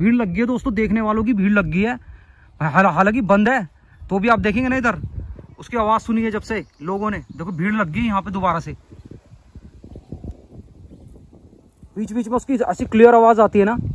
भीड़ लग गई है दोस्तों, देखने वालों की भीड़ लग गई है। हालांकि बंद है तो भी आप देखेंगे ना, इधर उसकी आवाज़ सुनी है जब से लोगों ने, देखो भीड़ लग गई यहाँ पे दोबारा से। बीच बीच में उसकी ऐसी क्लियर आवाज़ आती है ना।